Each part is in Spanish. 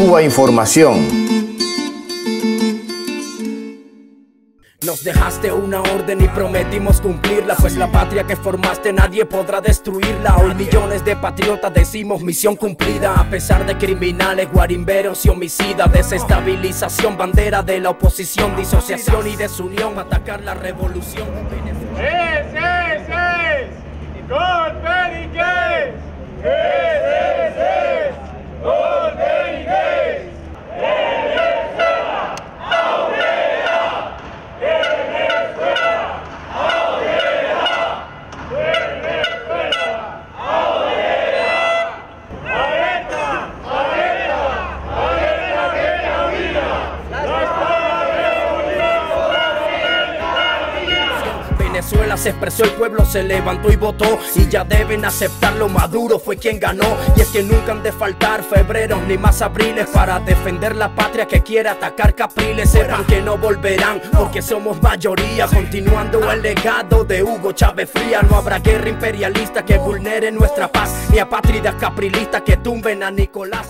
Cubainformación. Nos dejaste una orden y prometimos cumplirla, pues la patria que formaste nadie podrá destruirla. Hoy millones de patriotas decimos misión cumplida, a pesar de criminales, guarimberos y homicidas. Desestabilización, bandera de la oposición, disociación y desunión, atacar la revolución. Venezuela se expresó, el pueblo se levantó y votó, y ya deben aceptarlo, Maduro fue quien ganó. Y es que nunca han de faltar febreros ni más abriles para defender la patria que quiera atacar Capriles. Sepan que no volverán porque somos mayoría, continuando el legado de Hugo Chávez Fría. No habrá guerra imperialista que vulnere nuestra paz, ni apátridas caprilistas que tumben a Nicolás.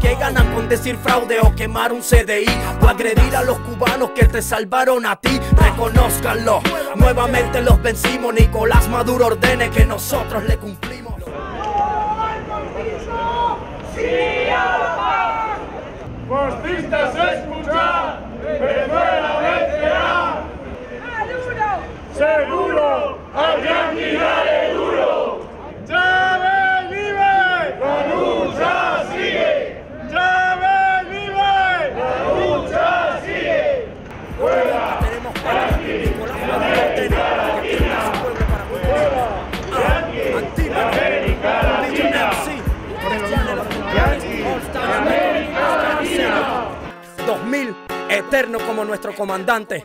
Que ganan con decir fraude o quemar un CDI, o agredir a los cubanos que te salvaron a ti. Reconózcanlo, nuevamente los vencimos. Nicolás Maduro ordene que nosotros le cumplimos. Eterno como nuestro comandante.